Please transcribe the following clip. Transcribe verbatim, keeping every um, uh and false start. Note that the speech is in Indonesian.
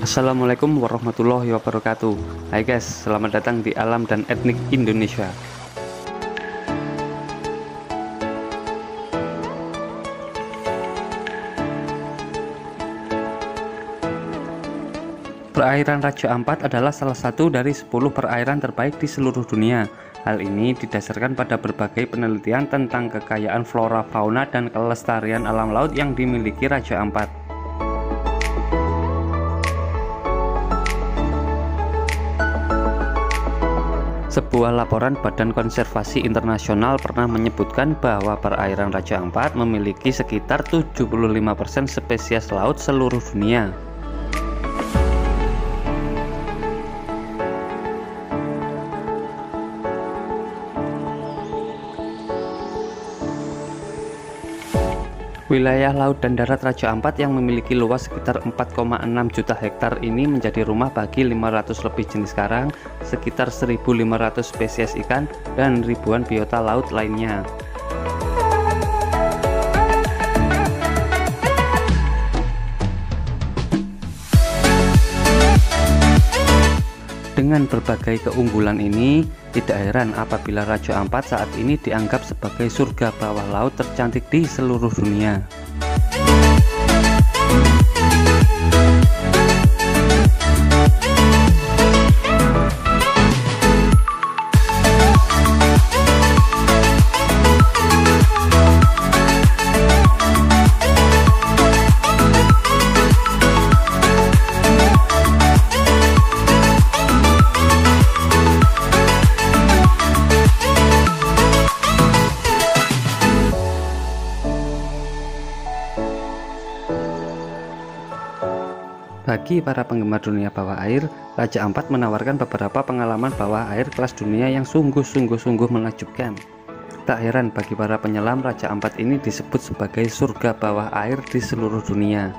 Assalamualaikum warahmatullahi wabarakatuh. Hai guys, selamat datang di Alam dan Etnik Indonesia. Perairan Raja Ampat adalah salah satu dari sepuluh perairan terbaik di seluruh dunia. Hal ini didasarkan pada berbagai penelitian tentang kekayaan flora, fauna, dan kelestarian alam laut yang dimiliki Raja Ampat. Sebuah laporan Badan Konservasi Internasional pernah menyebutkan bahwa perairan Raja Ampat memiliki sekitar tujuh puluh lima persen spesies laut seluruh dunia. Wilayah laut dan darat Raja Ampat yang memiliki luas sekitar empat koma enam juta hektar ini menjadi rumah bagi lima ratus lebih jenis karang, sekitar seribu lima ratus spesies ikan, dan ribuan biota laut lainnya. Dengan berbagai keunggulan ini, tidak heran apabila Raja Ampat saat ini dianggap sebagai surga bawah laut tercantik di seluruh dunia. Bagi para penggemar dunia bawah air, Raja Ampat menawarkan beberapa pengalaman bawah air kelas dunia yang sungguh-sungguh-sungguh menakjubkan. Tak heran bagi para penyelam, Raja Ampat ini disebut sebagai surga bawah air di seluruh dunia.